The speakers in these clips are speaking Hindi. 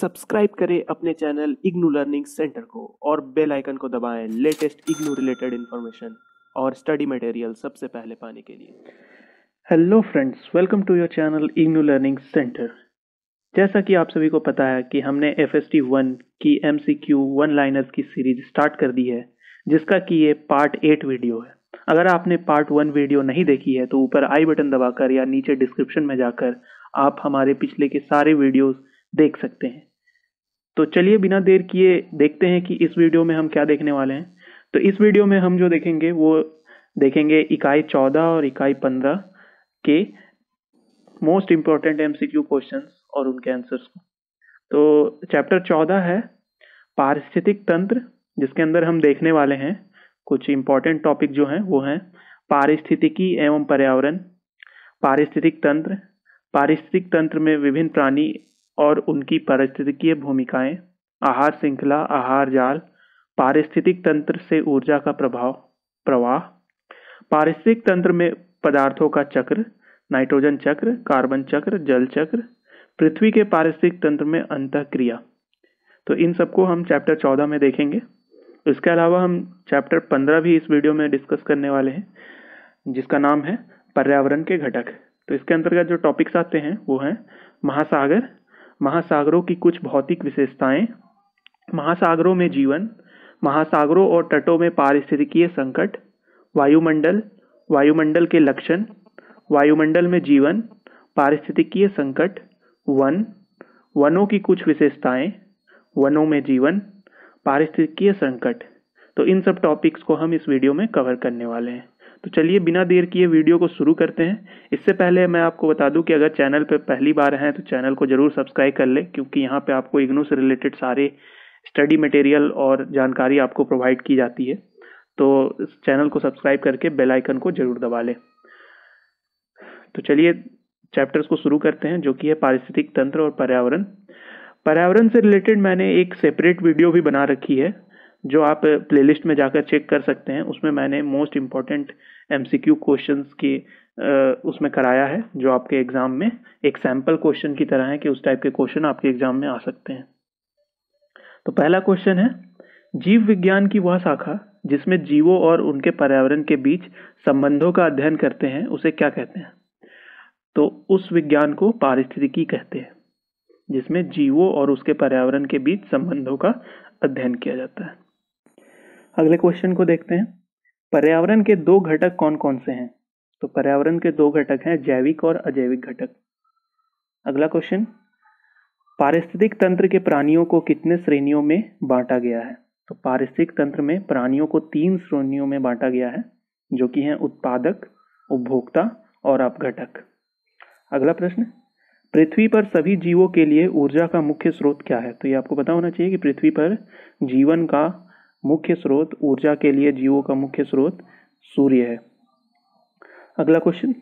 सब्सक्राइब करें अपने चैनल इग्नू लर्निंग सेंटर को और बेल आइकन को दबाएं लेटेस्ट इग्नू रिलेटेड इंफॉर्मेशन और स्टडी मटेरियल सबसे पहले पाने के लिए। Hello friends, welcome to your channel IGNOU learning centre. जैसा कि आप सभी को पता है कि हमने FST 1 की MCQ वन लाइनर्स की सीरीज स्टार्ट कर दी है, जिसका कि ये पार्ट 8 वीडियो है। अगर आपने पार्ट 1 वीडियो नहीं देखी है तो ऊपर आई बटन दबाकर या नीचे डिस्क्रिप्शन में जाकर आप हमारे पिछले के सारे वीडियोस देख सकते हैं। तो चलिए बिना देर किए देखते हैं कि इस वीडियो में हम क्या देखने वाले हैं। तो इस वीडियो में हम जो देखेंगे वो देखेंगे इकाई 14 और इकाई 15 के मोस्ट इम्पोर्टेंट MCQ क्वेश्चंस और उनके आंसर्स को। तो चैप्टर 14 है पारिस्थितिक तंत्र, जिसके अंदर हम देखने वाले हैं कुछ इम्पोर्टेंट टॉपिक जो हैं वो हैं पारिस्थितिकी एवं पर्यावरण, पारिस्थितिक तंत्र, पारिस्थितिक तंत्र में विभिन्न प्राणी और उनकी पारिस्थितिकीय भूमिकाएं, आहार श्रृंखला, आहार जाल, पारिस्थितिक तंत्र से ऊर्जा का प्रभाव प्रवाह, पारिस्थितिक तंत्र में पदार्थों का चक्र, नाइट्रोजन चक्र, कार्बन चक्र, जल चक्र, पृथ्वी के पारिस्थितिक तंत्र में अंतःक्रिया। तो इन सबको हम चैप्टर 14 में देखेंगे। इसके अलावा हम चैप्टर 15 भी इस वीडियो में डिस्कस करने वाले हैं, जिसका नाम है पर्यावरण के घटक। तो इसके अंतर्गत जो टॉपिक्स आते हैं वो हैं महासागर, महासागरों की कुछ भौतिक विशेषताएं, महासागरों में जीवन, महासागरों और तटों में पारिस्थितिकीय संकट, वायुमंडल, वायुमंडल के लक्षण, वायुमंडल में जीवन, पारिस्थितिकीय संकट, वन, वनों की कुछ विशेषताएं, वनों में जीवन, पारिस्थितिकीय संकट। तो इन सब टॉपिक्स को हम इस वीडियो में कवर करने वाले हैं। तो चलिए बिना देर किए वीडियो को शुरू करते हैं। इससे पहले मैं आपको बता दूं कि अगर चैनल पर पहली बार हैं तो चैनल को जरूर सब्सक्राइब कर लें, क्योंकि यहाँ पे आपको इग्नू से रिलेटेड सारे स्टडी मटेरियल और जानकारी आपको प्रोवाइड की जाती है। तो इस चैनल को सब्सक्राइब करके बेल आइकन को जरूर दबा लें। तो चलिए चैप्टर्स को शुरू करते हैं, जो कि है पारिस्थितिक तंत्र और पर्यावरण। पर्यावरण से रिलेटेड मैंने एक सेपरेट वीडियो भी बना रखी है, जो आप प्लेलिस्ट में जाकर चेक कर सकते हैं। उसमें मैंने मोस्ट इम्पॉर्टेंट MCQ क्वेश्चंस की उसमें कराया है, जो आपके एग्जाम में एक सैम्पल क्वेश्चन की तरह है कि उस टाइप के क्वेश्चन आपके एग्जाम में आ सकते हैं। तो पहला क्वेश्चन है, जीव विज्ञान की वह शाखा जिसमें जीवों और उनके पर्यावरण के बीच संबंधों का अध्ययन करते हैं उसे क्या कहते हैं? तो उस विज्ञान को पारिस्थितिकी कहते हैं, जिसमें जीवों और उसके पर्यावरण के बीच संबंधों का अध्ययन किया जाता है। अगले क्वेश्चन को देखते हैं, पर्यावरण के दो घटक कौन कौन से हैं? तो पर्यावरण के दो घटक हैं, जैविक और अजैविक घटक। अगला क्वेश्चन, पारिस्थितिक तंत्र के प्राणियों को कितने श्रेणियों में बांटा गया है? तो पारिस्थितिक तंत्र में प्राणियों को 3 श्रेणियों में बांटा गया है, जो कि हैं उत्पादक, उपभोक्ता और अपघटक। अगला प्रश्न, पृथ्वी पर सभी जीवों के लिए ऊर्जा का मुख्य स्रोत क्या है? तो ये आपको पता होना चाहिए कि पृथ्वी पर जीवन का मुख्य स्रोत, ऊर्जा के लिए जीवों का मुख्य स्रोत सूर्य है। अगला क्वेश्चन,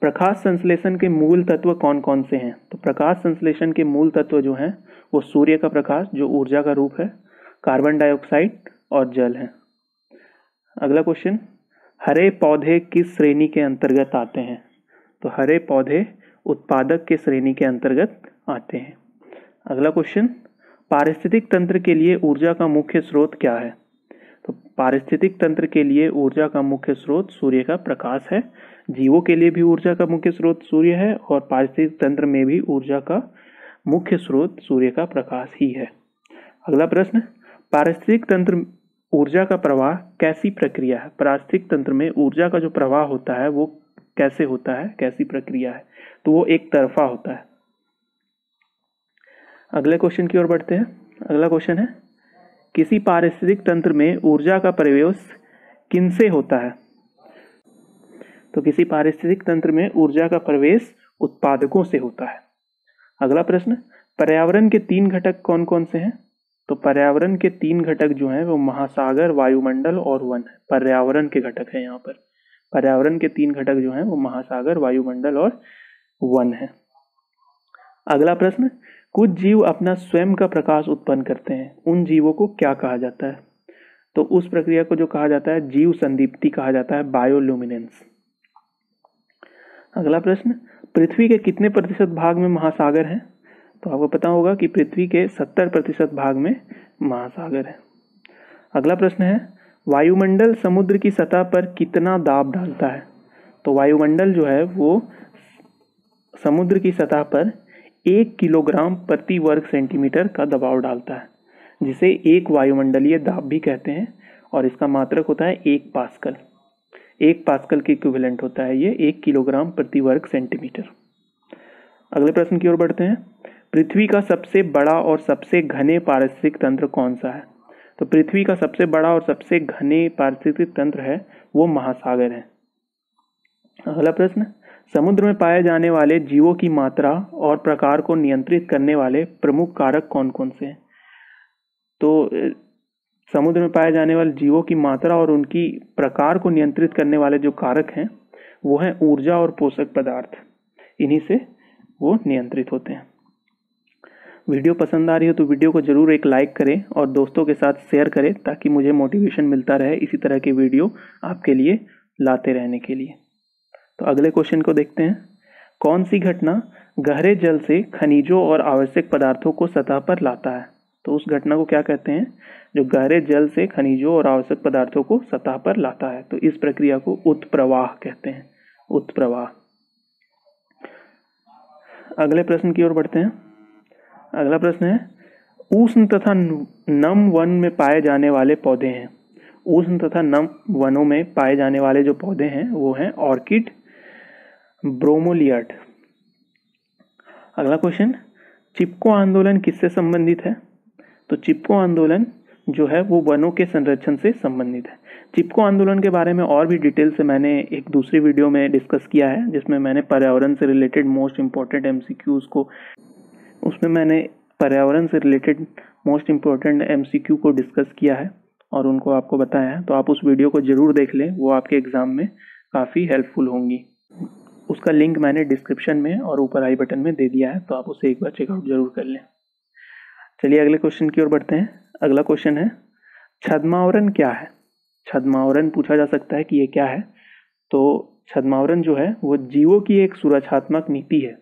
प्रकाश संश्लेषण के मूल तत्व कौन कौन से हैं? तो प्रकाश संश्लेषण के मूल तत्व जो हैं वो सूर्य का प्रकाश, जो ऊर्जा का रूप है, कार्बन डाइऑक्साइड और जल है। अगला क्वेश्चन, हरे पौधे किस श्रेणी के अंतर्गत आते हैं? तो हरे पौधे उत्पादक के श्रेणी के अंतर्गत आते हैं। अगला क्वेश्चन, पारिस्थितिक तंत्र के लिए ऊर्जा का मुख्य स्रोत क्या है? तो पारिस्थितिक तंत्र के लिए ऊर्जा का मुख्य स्रोत सूर्य का प्रकाश है। जीवों के लिए भी ऊर्जा का मुख्य स्रोत सूर्य है और पारिस्थितिक तंत्र में भी ऊर्जा का मुख्य स्रोत सूर्य का प्रकाश ही है। अगला प्रश्न, पारिस्थितिक तंत्र ऊर्जा का प्रवाह कैसी प्रक्रिया है? पारिस्थितिक तंत्र में ऊर्जा का जो प्रवाह होता है वो कैसे होता है, कैसी प्रक्रिया है? तो वो एक तरफा होता है। अगले क्वेश्चन की ओर बढ़ते हैं। अगला क्वेश्चन है, किसी पारिस्थितिक तंत्र में ऊर्जा का प्रवेश किनसे होता है? तो किसी पारिस्थितिक तंत्र में ऊर्जा का प्रवेश उत्पादकों से होता है। अगला प्रश्न, पर्यावरण के 3 घटक कौन कौन से हैं? तो पर्यावरण के 3 घटक जो हैं वो महासागर, वायुमंडल और वन है। पर्यावरण के घटक है, यहाँ पर पर्यावरण के 3 घटक जो हैं वो महासागर, वायुमंडल और वन है। अगला प्रश्न, कुछ जीव अपना स्वयं का प्रकाश उत्पन्न करते हैं, उन जीवों को क्या कहा जाता है? तो उस प्रक्रिया को जो कहा जाता है जीव संदीप्ति कहा जाता है, बायोल्यूमिनेंस। अगला प्रश्न, पृथ्वी के कितने प्रतिशत भाग में महासागर हैं? तो आपको पता होगा कि पृथ्वी के 70% भाग में महासागर है। अगला प्रश्न है, वायुमंडल समुद्र की सतह पर कितना दाब डालता है? तो वायुमंडल जो है वो समुद्र की सतह पर 1 किलोग्राम प्रति वर्ग सेंटीमीटर का दबाव डालता है, जिसे एक वायुमंडलीय दाब भी कहते हैं, और इसका मात्रक होता है 1 पास्कल। 1 पास्कल के इक्विवेलेंट होता है ये 1 किलोग्राम प्रति वर्ग सेंटीमीटर। अगले प्रश्न की ओर बढ़ते हैं, पृथ्वी का सबसे बड़ा और सबसे घने पारिस्थितिक तंत्र कौन सा है? तो पृथ्वी का सबसे बड़ा और सबसे घने पारिस्थितिक तंत्र है वो महासागर है। अगला प्रश्न, समुद्र में पाए जाने वाले जीवों की मात्रा और प्रकार को नियंत्रित करने वाले प्रमुख कारक कौन कौन से हैं? तो समुद्र में पाए जाने वाले जीवों की मात्रा और उनकी प्रकार को नियंत्रित करने वाले जो कारक हैं वो हैं ऊर्जा और पोषक पदार्थ, इन्हीं से वो नियंत्रित होते हैं। वीडियो पसंद आ रही हो तो वीडियो को ज़रूर एक लाइक करें और दोस्तों के साथ शेयर करें, ताकि मुझे मोटिवेशन मिलता रहे इसी तरह के वीडियो आपके लिए लाते रहने के लिए। तो अगले क्वेश्चन को देखते हैं, कौन सी घटना गहरे जल से खनिजों और आवश्यक पदार्थों को सतह पर लाता है? तो उस घटना को क्या कहते हैं जो गहरे जल से खनिजों और आवश्यक पदार्थों को सतह पर लाता है? तो इस प्रक्रिया को उत्प्रवाह कहते हैं, उत्प्रवाह। अगले प्रश्न की ओर बढ़ते हैं। अगला प्रश्न है, उष्ण तथा नम वन में पाए जाने वाले पौधे हैं। उष्ण तथा नम वनों में पाए जाने वाले जो पौधे हैं वो हैं ऑर्किड, ब्रोमोलियार्ट। अगला क्वेश्चन, चिपको आंदोलन किससे संबंधित है? तो चिपको आंदोलन जो है वो वनों के संरक्षण से संबंधित है। चिपको आंदोलन के बारे में और भी डिटेल से मैंने एक दूसरी वीडियो में डिस्कस किया है, जिसमें मैंने पर्यावरण से रिलेटेड मोस्ट इम्पॉर्टेंट MCQs को डिस्कस किया है और उनको आपको बताया है, तो आप उस वीडियो को ज़रूर देख लें, वो आपके एग्ज़ाम में काफ़ी हेल्पफुल होंगी। उसका लिंक मैंने डिस्क्रिप्शन में और ऊपर आई बटन में दे दिया है, तो आप उसे एक बार चेकआउट ज़रूर कर लें। चलिए अगले क्वेश्चन की ओर बढ़ते हैं। अगला क्वेश्चन है, छद्मावरण क्या है? छद्मावरण पूछा जा सकता है कि ये क्या है। तो छद्मावरण जो है वो जीवों की एक सुरक्षात्मक नीति है,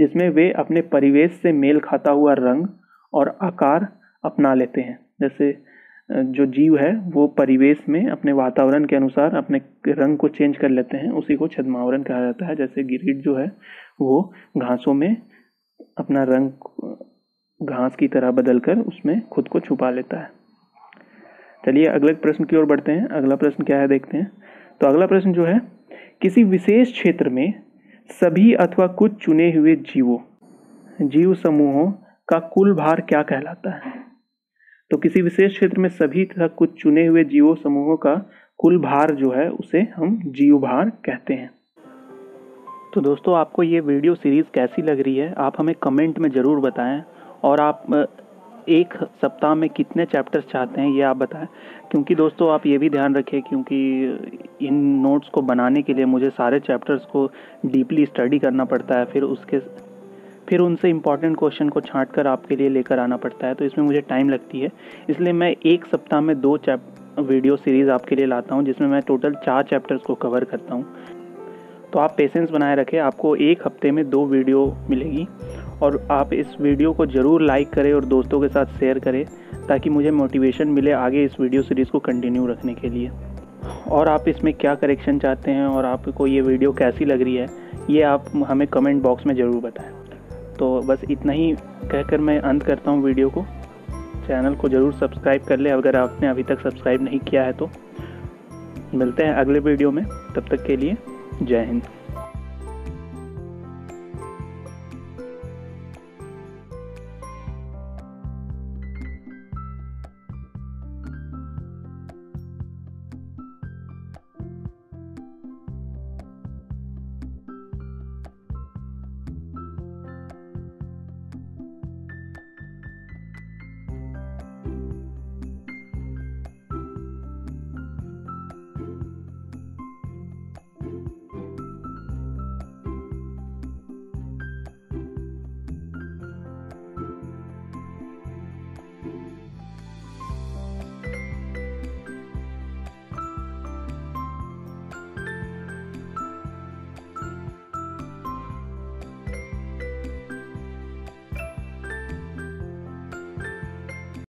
जिसमें वे अपने परिवेश से मेल खाता हुआ रंग और आकार अपना लेते हैं। जैसे जो जीव है वो परिवेश में अपने वातावरण के अनुसार अपने रंग को चेंज कर लेते हैं, उसी को छद्मावरण कहा जाता है। जैसे गिरगिट जो है वो घासों में अपना रंग घास की तरह बदलकर उसमें खुद को छुपा लेता है। चलिए अगले प्रश्न की ओर बढ़ते हैं। अगला प्रश्न क्या है देखते हैं। तो अगला प्रश्न जो है, किसी विशेष क्षेत्र में सभी अथवा कुछ चुने हुए जीव समूहों का कुल भार क्या कहलाता है? तो किसी विशेष क्षेत्र में सभी तथा कुछ चुने हुए जीवों समूहों का कुल भार जो है उसे हम जीव भार कहते हैं। तो दोस्तों आपको ये वीडियो सीरीज़ कैसी लग रही है आप हमें कमेंट में ज़रूर बताएं, और आप एक सप्ताह में कितने चैप्टर्स चाहते हैं ये आप बताएं, क्योंकि दोस्तों आप ये भी ध्यान रखें, क्योंकि इन नोट्स को बनाने के लिए मुझे सारे चैप्टर्स को डीपली स्टडी करना पड़ता है, फिर उनसे इम्पॉर्टेंट क्वेश्चन को छांट कर आपके लिए लेकर आना पड़ता है, तो इसमें मुझे टाइम लगती है। इसलिए मैं एक सप्ताह में 2 वीडियो सीरीज़ आपके लिए लाता हूँ, जिसमें मैं टोटल 4 चैप्टर्स को कवर करता हूँ। तो आप पेशेंस बनाए रखें, आपको एक हफ्ते में 2 वीडियो मिलेगी, और आप इस वीडियो को ज़रूर लाइक करें और दोस्तों के साथ शेयर करें, ताकि मुझे मोटिवेशन मिले आगे इस वीडियो सीरीज़ को कंटिन्यू रखने के लिए। और आप इसमें क्या करेक्शन चाहते हैं और आपको ये वीडियो कैसी लग रही है ये आप हमें कमेंट बॉक्स में ज़रूर बताएं। तो बस इतना ही कहकर मैं अंत करता हूँ वीडियो को। चैनल को ज़रूर सब्सक्राइब कर लें अगर आपने अभी तक सब्सक्राइब नहीं किया है। तो मिलते हैं अगले वीडियो में, तब तक के लिए जय हिंद।